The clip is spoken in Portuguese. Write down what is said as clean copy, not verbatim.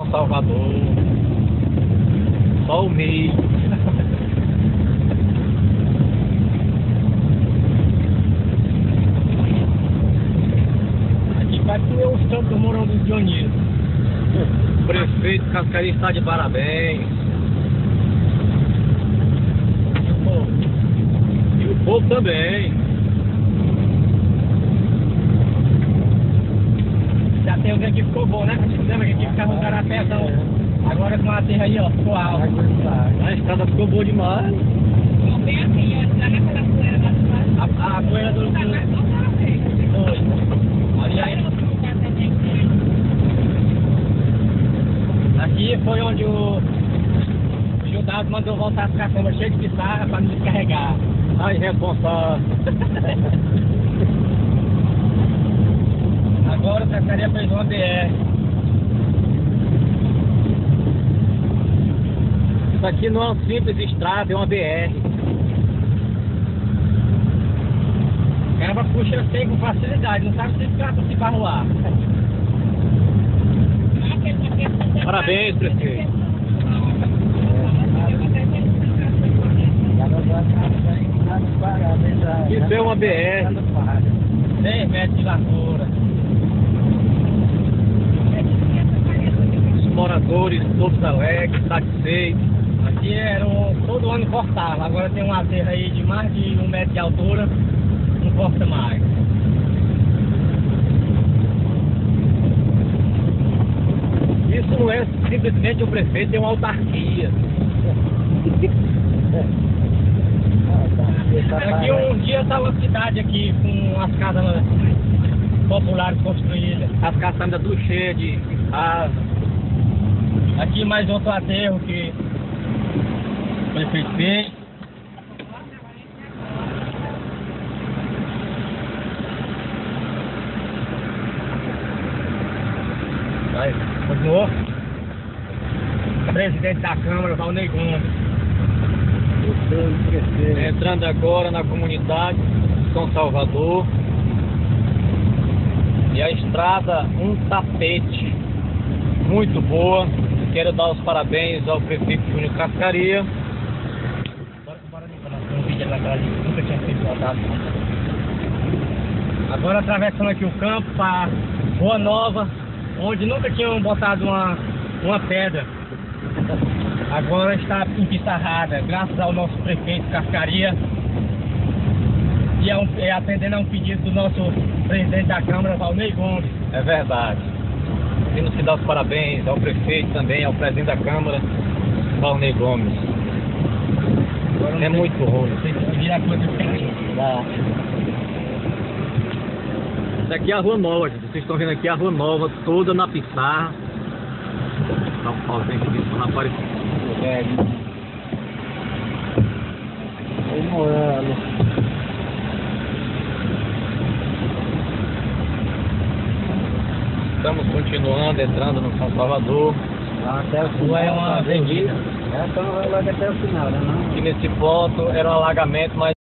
São Salvador, só o meio. Aqui vai comer os campos do Morão do Dionísio. O prefeito Cascaria está de parabéns. E o povo também. Já tem alguém que ficou bom, né? Lembra que aqui ficava um carapézão. Agora com a terra aí, ó, ficou alto. A estrada ficou boa demais. Não tem assim, ó, estrada naquela poeira da cidade. A poeira do... Olha aí. Aqui foi onde o Judado mandou voltar as caçambas cheias de pissarra pra não descarregar. Ai, responsável. Agora o Cascaria fez uma BR. Isso aqui não é uma simples estrada, é uma BR. O cara puxa sem com facilidade, não sabe se trata de barroar. Parabéns, prefeito. Isso é uma BR. 10 metros de largura. Moradores, todos da Lex, satisfeitos. Aqui era todo ano cortava, agora tem uma terra aí de mais de 1 metro de altura, não corta mais. Isso não é simplesmente o prefeito, é uma autarquia. Aqui um dia estava a cidade aqui com as casas populares construídas, as casas ainda tudo cheias de asas. Aqui mais outro aterro que o prefeito fez. Aí, continuou. Presidente da Câmara, Valnei Gomes. Entrando agora na comunidade de São Salvador. E a estrada, um tapete. Muito boa. Quero dar os parabéns ao prefeito Júnior Cascaria. Agora atravessando aqui o campo para Rua Nova, onde nunca tinham botado uma pedra. Agora está empissarrada, graças ao nosso prefeito Cascaria. E atendendo a um pedido do nosso presidente da Câmara, Valnei Gomes. É verdade. Temos que dar os parabéns ao prefeito também, ao presidente da Câmara, Valnei Gomes. É muito ruim. Essa aqui é a Rua Nova, gente. Vocês estão vendo aqui a Rua Nova, toda na pissarra. Dá um pauzinho aqui, isso não aparece. Estamos continuando, entrando no São Salvador. Até o final é uma avenida. Essa não vai até o final, né? E nesse ponto era um alagamento, mas